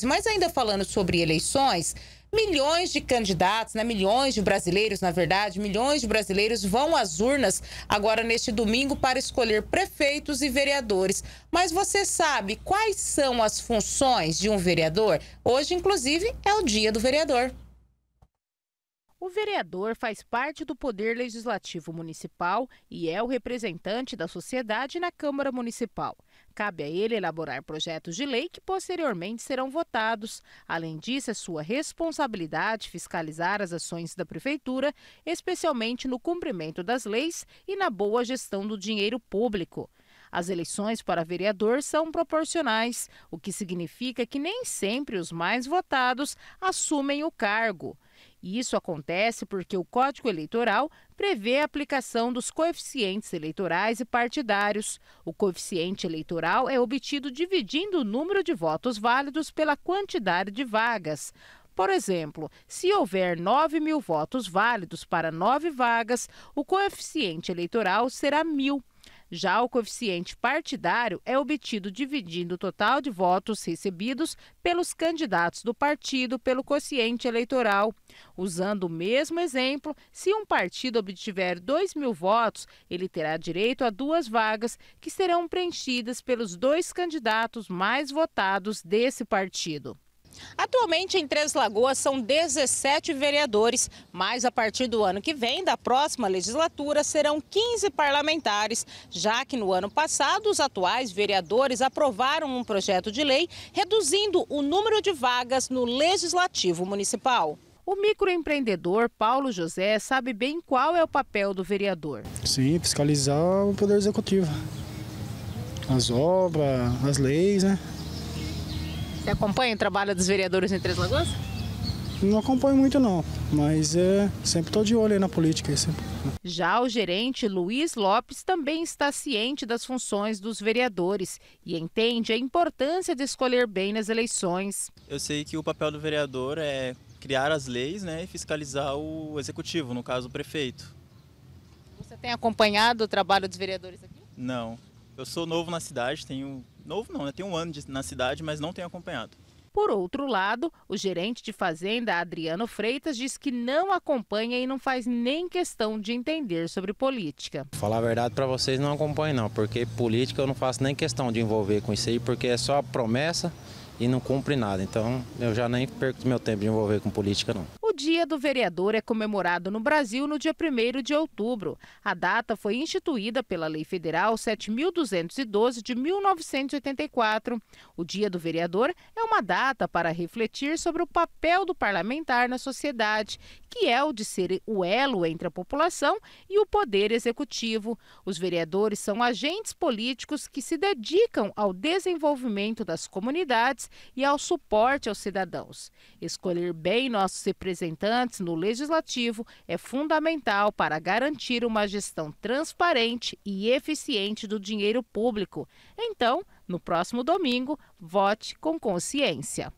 municípios. Mas ainda falando sobre eleições, milhões de candidatos, né? Milhões de brasileiros, na verdade, milhões de brasileiros vão às urnas agora neste domingo para escolher prefeitos e vereadores. Mas você sabe quais são as funções de um vereador? Hoje, inclusive, é o dia do vereador. O vereador faz parte do Poder Legislativo Municipal e é o representante da sociedade na Câmara Municipal. Cabe a ele elaborar projetos de lei que posteriormente serão votados. Além disso, é sua responsabilidade fiscalizar as ações da Prefeitura, especialmente no cumprimento das leis e na boa gestão do dinheiro público. As eleições para vereador são proporcionais, o que significa que nem sempre os mais votados assumem o cargo. Isso acontece porque o Código Eleitoral prevê a aplicação dos coeficientes eleitorais e partidários. O coeficiente eleitoral é obtido dividindo o número de votos válidos pela quantidade de vagas. Por exemplo, se houver 9.000 votos válidos para 9 vagas, o coeficiente eleitoral será 1.000. Já o coeficiente partidário é obtido dividindo o total de votos recebidos pelos candidatos do partido pelo quociente eleitoral. Usando o mesmo exemplo, se um partido obtiver 2.000 votos, ele terá direito a 2 vagas que serão preenchidas pelos 2 candidatos mais votados desse partido. Atualmente, em Três Lagoas, são 17 vereadores, mas a partir do ano que vem, da próxima legislatura, serão 15 parlamentares, já que no ano passado, os atuais vereadores aprovaram um projeto de lei reduzindo o número de vagas no Legislativo Municipal. O microempreendedor Paulo José sabe bem qual é o papel do vereador. Sim, fiscalizar o Poder Executivo, as obras, as leis, né? Você acompanha o trabalho dos vereadores em Três Lagoas? Não acompanho muito não, mas sempre estou de olho aí na política. Sempre. Já o gerente Luiz Lopes também está ciente das funções dos vereadores e entende a importância de escolher bem nas eleições. Eu sei que o papel do vereador é criar as leis, né, e fiscalizar o executivo, no caso o prefeito. Você tem acompanhado o trabalho dos vereadores aqui? Não. Eu sou novo na cidade, tenho um ano na cidade, mas não tenho acompanhado. Por outro lado, o gerente de fazenda, Adriano Freitas, diz que não acompanha e não faz nem questão de entender sobre política. Falar a verdade para vocês, não acompanho não, porque política eu não faço nem questão de envolver com isso aí, porque é só promessa e não cumpre nada. Então eu já nem perco meu tempo de envolver com política não. O Dia do Vereador é comemorado no Brasil no dia 1º de outubro. A data foi instituída pela Lei Federal 7.212 de 1984. O Dia do Vereador é uma data para refletir sobre o papel do parlamentar na sociedade, que é o de ser o elo entre a população e o poder executivo. Os vereadores são agentes políticos que se dedicam ao desenvolvimento das comunidades e ao suporte aos cidadãos. Escolher bem nossos representantes no Legislativo é fundamental para garantir uma gestão transparente e eficiente do dinheiro público. Então, no próximo domingo, vote com consciência.